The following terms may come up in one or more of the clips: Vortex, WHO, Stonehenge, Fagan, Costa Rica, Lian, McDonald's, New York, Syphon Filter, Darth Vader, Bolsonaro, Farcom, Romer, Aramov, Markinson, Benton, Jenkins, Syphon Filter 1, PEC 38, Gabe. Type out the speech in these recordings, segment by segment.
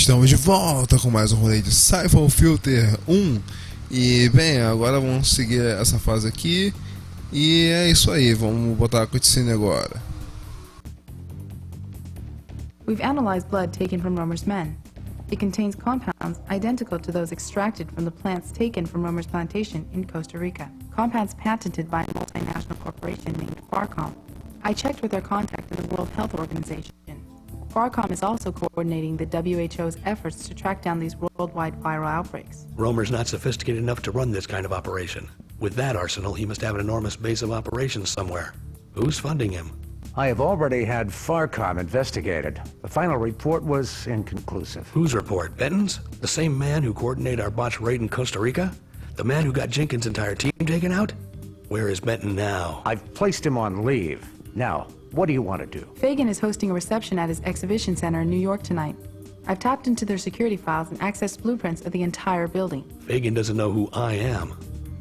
Estamos de volta com mais um rolê de Syphon Filter 1. E bem, agora vamos seguir essa fase aqui. E é isso aí, vamos botar a cutscene agora. We've analyzed blood taken from Romer's men. It contains compounds identical to those extracted from the plants taken from Romer's plantation in Costa Rica. Compounds patented by a multinational corporation named Farcom. I checked with their contact at the World Health Organization. Farcom is also coordinating the WHO's efforts to track down these worldwide viral outbreaks. Romer's not sophisticated enough to run this kind of operation. With that arsenal, he must have an enormous base of operations somewhere. Who's funding him? I have already had Farcom investigated. The final report was inconclusive. Whose report? Benton's? The same man who coordinated our botched raid in Costa Rica? The man who got Jenkins' entire team taken out? Where is Benton now? I've placed him on leave. Now, what do you want to do? Fagan is hosting a reception at his exhibition center in New York tonight. I've tapped into their security files and accessed blueprints of the entire building. Fagan doesn't know who I am.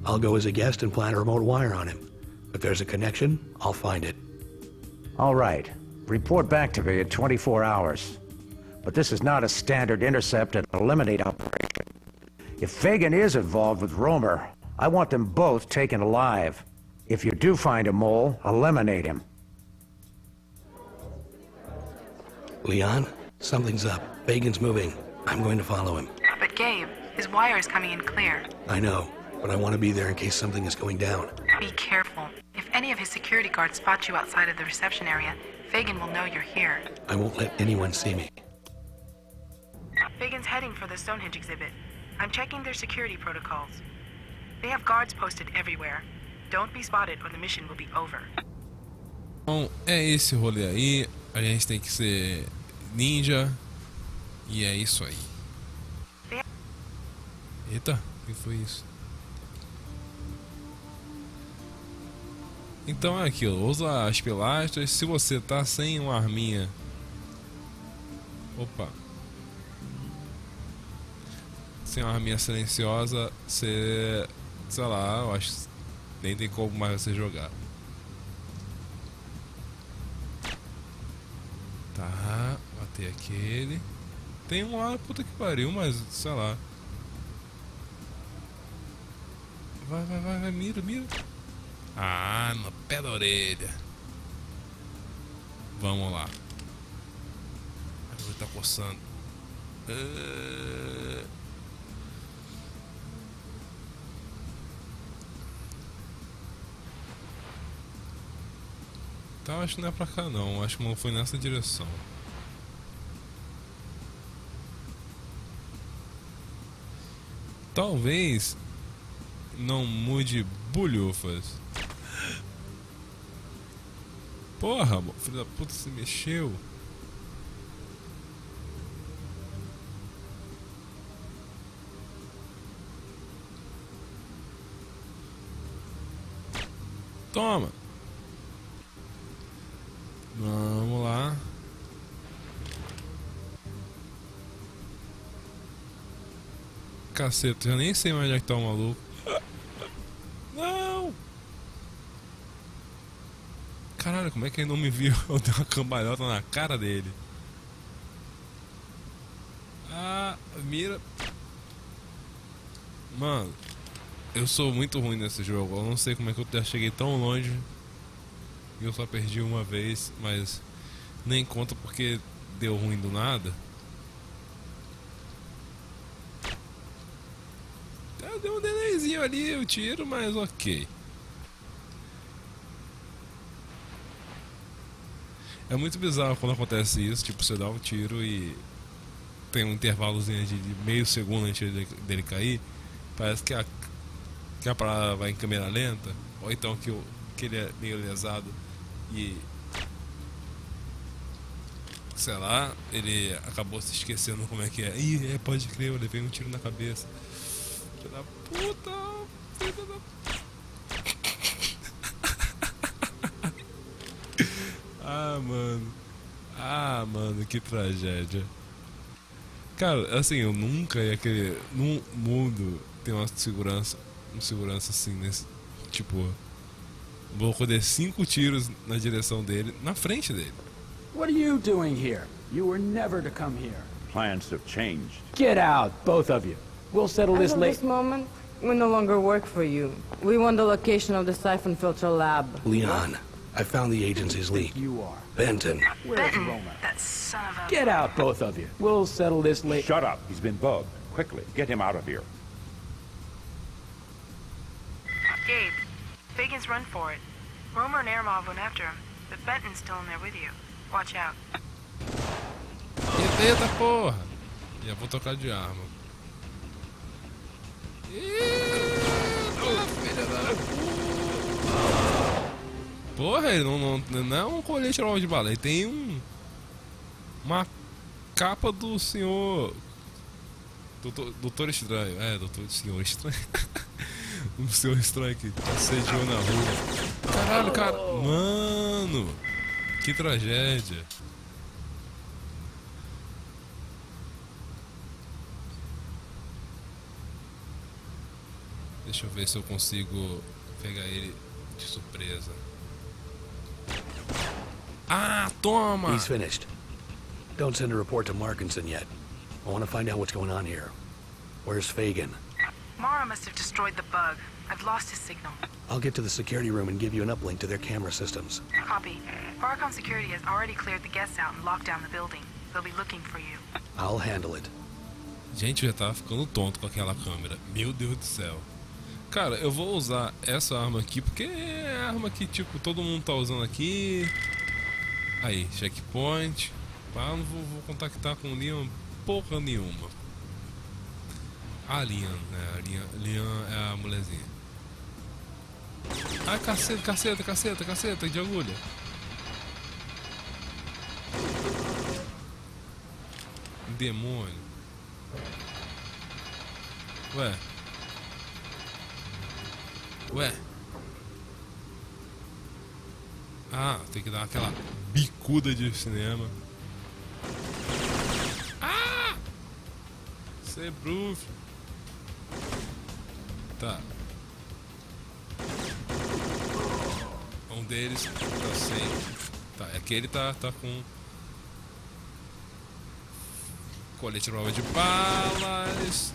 I'll go as a guest and plant a remote wire on him. If there's a connection, I'll find it. All right. Report back to me in 24 hours. But this is not a standard intercept and eliminate operation. If Fagan is involved with Romer, I want them both taken alive. If you do find a mole, eliminate him. Lian, something's up. Fagan's moving. I'm going to follow him. But Gabe, his wire is coming in clear. I know, but I want to be there in case something is going down. Be careful. If any of his security guards spot you outside of the reception area, Fagan will know you're here. I won't let anyone see me. Fagan's heading for the Stonehenge exhibit. I'm checking their security protocols. They have guards posted everywhere. Don't be spotted or the mission will be over. Bom, é esse rolê aí. A gente tem que ser ninja. E é isso aí. Eita, o que foi isso? Então é aquilo, usa as pilastras se você tá sem uma arminha. Opa. Sem uma arminha silenciosa, você... sei lá, eu acho que nem tem como mais você jogar. Tá, bater aquele. Tem um lá, puta que pariu, mas sei lá. Vai, vai, vai, vai, mira, mira. Ah, no pé da orelha. Vamos lá. Ele tá coçando. Tá, acho que não é pra cá não. Acho que não foi nessa direção. Talvez não mude bolhufas. Porra, filho da puta, se mexeu. Toma. Vamos lá. Caceta, já nem sei mais onde é que tá o maluco. Não! Caralho, como é que ele não me viu? Eu dei uma cambalhota na cara dele. Ah, mira. Mano, eu sou muito ruim nesse jogo. Eu não sei como é que eu já cheguei tão longe. E eu só perdi uma vez, mas nem conta porque deu ruim do nada. Deu um delayzinho ali, eu tiro, mas ok. É muito bizarro quando acontece isso, tipo, você dá um tiro e tem um intervalozinho de meio segundo antes dele cair. Parece que a parada vai em câmera lenta, ou então que ele é meio lesado e... sei lá, ele acabou se esquecendo como é que é. Ih, é, pode crer, eu levei um tiro na cabeça. Filho da puta, filho da... Ah, mano. Ah, mano, que tragédia. Cara, assim, eu nunca ia querer num mundo ter uma segurança assim, nesse tipo, vou poder 5 tiros na direção dele, na frente dele. What are you doing here? You were never to come here. plans have changed. Get out, both of you. We'll settle this later. At this moment, we no longer work for you. We want the location of the Syphon Filter lab. Lian, I found the agency's leak. You are. Benton. Where's Romer? That son of a... Get out, both of you. We'll settle this later. Shut up. He's been bugged. Quickly, get him out of here. Gabe, Fagan's run for it. Romer and Aramov went after him, but Benton's still in there with you. Watch out. Eita, porra! Já vou tocar de arma. Porra, ele não é um colete de bala, ele tem uma capa do senhor... Doutor Estranho, Senhor Estranho. Um senhor estranho que assediou na rua. Caralho, cara. Mano, que tragédia. Deixa eu ver se eu consigo pegar ele de surpresa. Ah, toma! He's finished. Don't send a report to Markinson yet. I want to find out what's going on here. Where's Fagan? Mara must have destroyed the bug. I've lost his signal. I'll get to the security room and give you an uplink to their camera systems. Copy. Farcom security has already cleared the guests out and locked down the building. They'll be looking for you. I'll handle it. Gente, eu já tava ficando tonto com aquela câmera. Meu Deus do céu. Cara, eu vou usar essa arma aqui porque é a arma que, tipo, todo mundo tá usando aqui. Aí, checkpoint. Ah, não vou contactar com o Liam porra nenhuma. A Lian, né? Lian é a mulherzinha. Ai, caceta, caceta, caceta, caceta, de agulha. Demônio. Ué. Ah, tem que dar aquela bicuda de cinema. Ah! Você bruxo. Tá. Um deles tá sem. Tá, é que ele tá com colete nova de balas.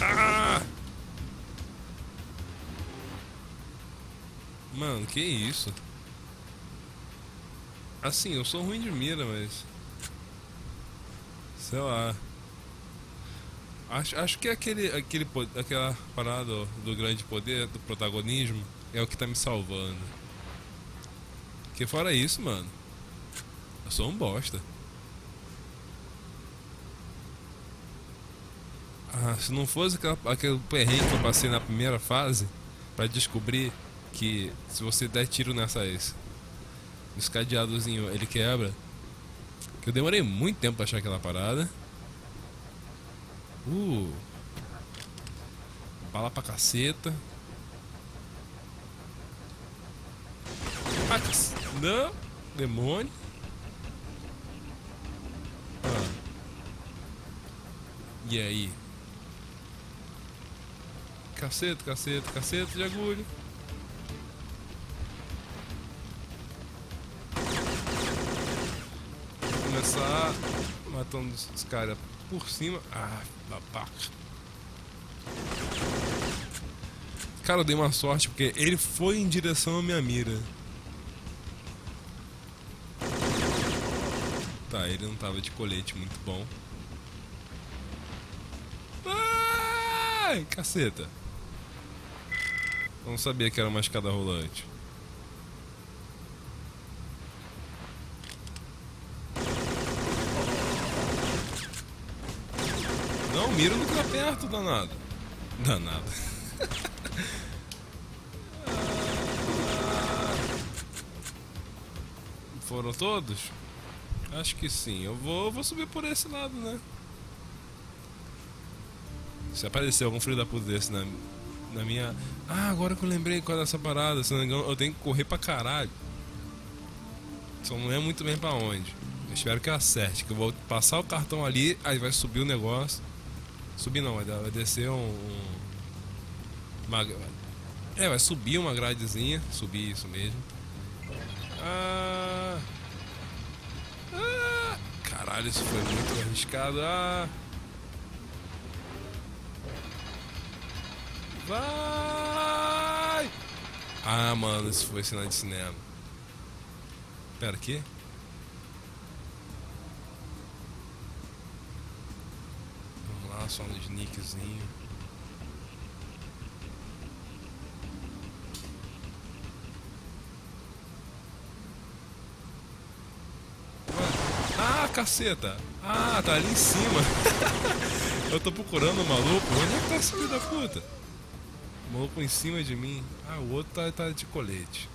Ah! Mano, que isso? Assim, eu sou ruim de mira, mas sei lá. Acho que aquela parada do grande poder, do protagonismo, é o que tá me salvando. Porque fora isso, mano, eu sou um bosta. Ah, se não fosse aquele perrengue que eu passei na primeira fase, pra descobrir que se você der tiro nesse cadeadozinho, ele quebra. Que eu demorei muito tempo pra achar aquela parada. Bala pra caceta. Ah, não! Demônio! Ah. E aí? Caceta, caceta, caceta de agulha. Vou começar matando os caras por cima. Ah, babaca. Cara, eu dei uma sorte porque ele foi em direção à minha mira. Tá, ele não tava de colete muito bom. Ai, caceta. Eu não sabia que era uma escada rolante. Não, mira no que tá perto, danado. Danado. Foram todos? Acho que sim. Eu vou subir por esse lado, né? Se aparecer algum filho da puta desse na minha... Ah, agora que eu lembrei qual é essa parada. Se não me engano, eu tenho que correr pra caralho. Só não é muito bem pra onde. Eu espero que acerte, que eu vou passar o cartão ali, aí vai subir o negócio. Subir não, vai descer vai subir uma gradezinha. Subir, isso mesmo. Caralho, Caralho, isso foi muito arriscado. Ah! Vai! Ah, mano, isso foi sinal de cinema. Pera aqui. Vamos lá, só um sneakzinho. Ah, caceta! Ah, tá ali em cima. Eu tô procurando o maluco. Onde é que tá esse filho da puta? O maluco em cima de mim. Ah, o outro tá de colete.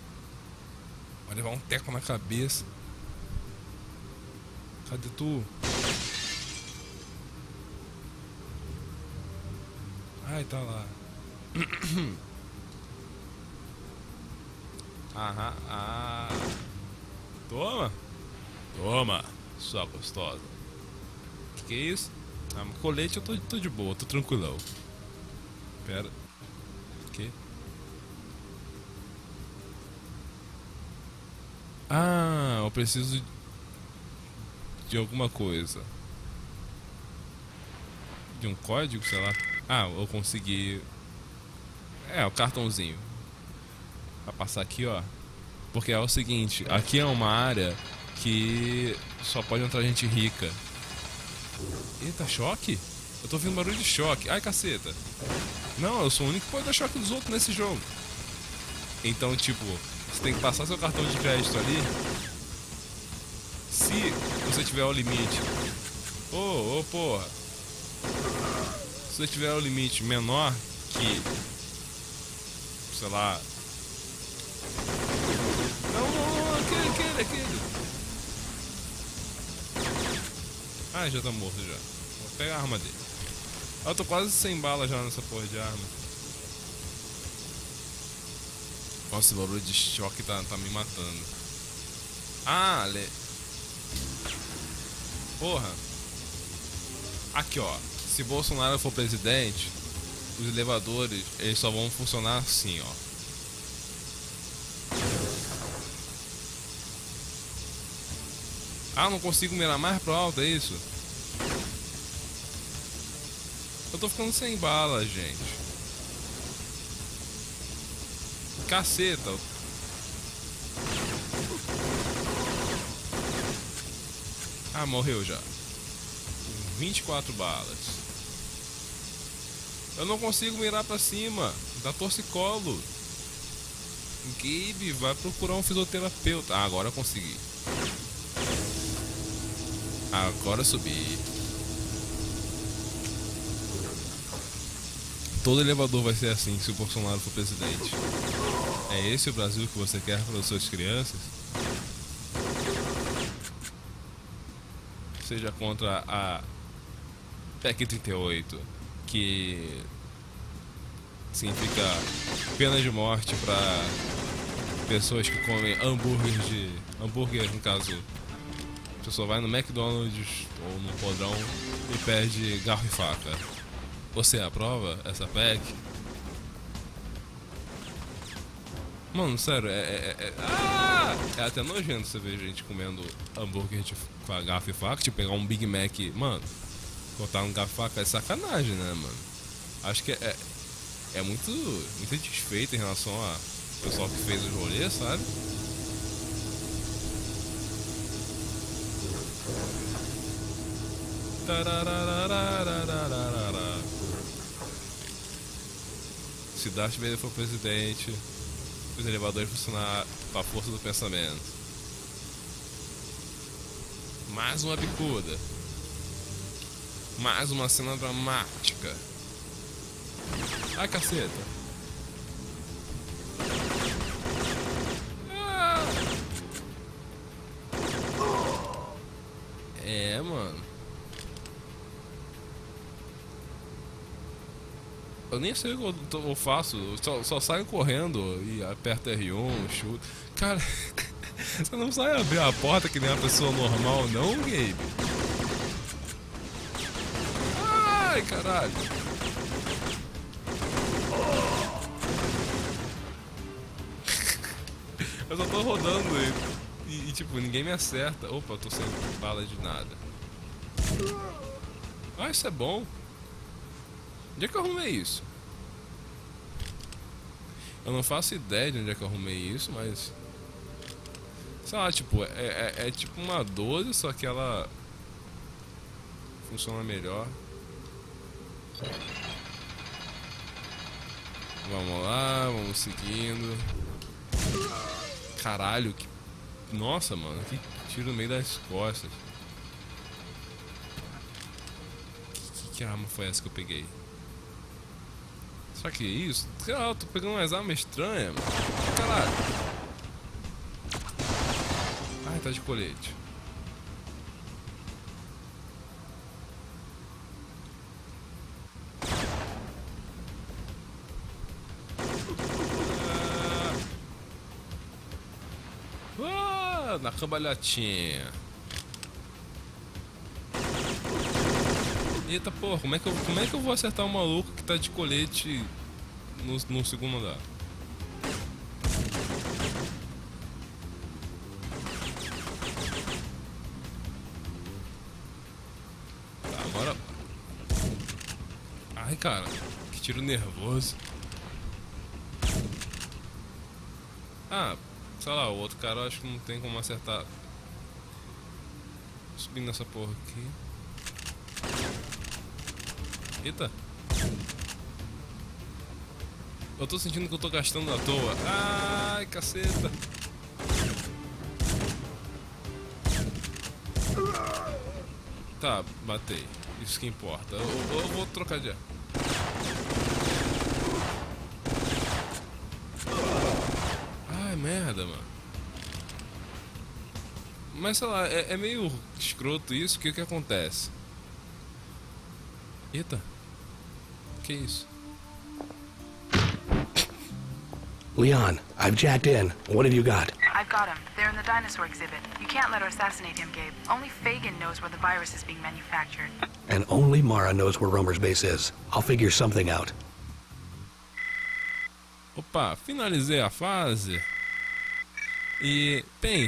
Vai levar um teco na cabeça. Cadê tu? Ai, tá lá. Aham, ah. Toma! Toma! Só gostosa. Que é isso? Ah, meu colete eu tô de boa, tô tranquilão. Pera. Que? Ah, eu preciso de alguma coisa. De um código, sei lá. Ah, eu consegui. É, o cartãozinho. Pra passar aqui, ó. Porque é o seguinte, aqui é uma área que só pode entrar gente rica. Eita, choque? Eu tô ouvindo barulho de choque. Ai, caceta. Não, eu sou o único que pode dar choque dos outros nesse jogo. Então, tipo, você tem que passar seu cartão de crédito ali. Se você tiver o limite. Ô, porra. Se você tiver o limite menor que, sei lá. Não, aquele. Ah, já tá morto já. Vou pegar a arma dele. Eu tô quase sem bala já nessa porra de arma. Nossa, esse barulho de choque tá me matando. Ah, porra. Aqui, ó. Se Bolsonaro for presidente, os elevadores, eles só vão funcionar assim, ó. Ah, não consigo mirar mais pro alto, é isso? Eu tô ficando sem bala, gente. Caceta. Ah, morreu já. 24 balas. Eu não consigo mirar pra cima. Dá torcicolo. Gabe, vai procurar um fisioterapeuta. Ah, agora eu consegui. Agora subi. Todo elevador vai ser assim se o Bolsonaro for presidente. É esse o Brasil que você quer para as suas crianças? Seja contra a PEC 38, que significa pena de morte para pessoas que comem hambúrguer, no caso. A pessoa vai no McDonald's ou no podrão e pede garfo e faca. Você aprova essa PEC? Mano, sério, é até nojento você ver gente comendo hambúrguer com a garfo e faca, tipo pegar um Big Mac, mano, cortar um garfo e faca é sacanagem, né, mano? Acho que é muito desfeito em relação ao pessoal que fez os rolês, sabe? Se Darth Vader for presidente, os elevadores funcionar com a força do pensamento. Mais uma bicuda. Mais uma cena dramática. Ai, caceta. Ah. É, mano. Eu nem sei o que eu faço, eu só saio correndo e aperta R1, chuta. Cara, você não sai abrir a porta que nem uma pessoa normal não, Gabe? Ai, caralho. Eu só tô rodando e tipo, ninguém me acerta. Opa, eu tô sem bala de nada. Ah, isso é bom. Onde é que eu arrumei isso? Eu não faço ideia de onde é que eu arrumei isso, mas... sei lá, tipo, é tipo uma 12, só que ela... funciona melhor. Vamos lá, vamos seguindo. Caralho, que... nossa, mano, que tiro no meio das costas. Que arma foi essa que eu peguei? Só que isso? Caralho, tô pegando umas armas estranhas, mano. Caralho. Ai, tá de colete. Ah, na cambalhotinha. Eita porra, como é que eu vou acertar um maluco que tá de colete no segundo andar? Tá, agora... ai, cara, que tiro nervoso. Ah, sei lá, o outro cara eu acho que não tem como acertar. Subindo nessa porra aqui. Eita. Eu tô sentindo que eu tô gastando à toa. Ai, caceta. Tá, batei. Isso que importa. Eu vou trocar de ar. Ai, merda, mano. Mas sei lá, é meio escroto isso, que o que acontece? Eita. Que isso? Lian, I've jacked in. What have you got? I've got him. They're in the dinosaur exhibit. You can't let her assassinate him, Gabe. Only Fagan knows where the virus is being manufactured. And only Mara knows where Romer's base is. I'll figure something out. Opa, finalizei a fase. E, bem,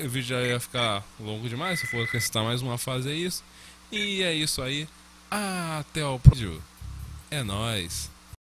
o vídeo já ia ficar longo demais, se for acrescentar mais uma fase é isso. E é isso aí. Até o próximo. É nóis.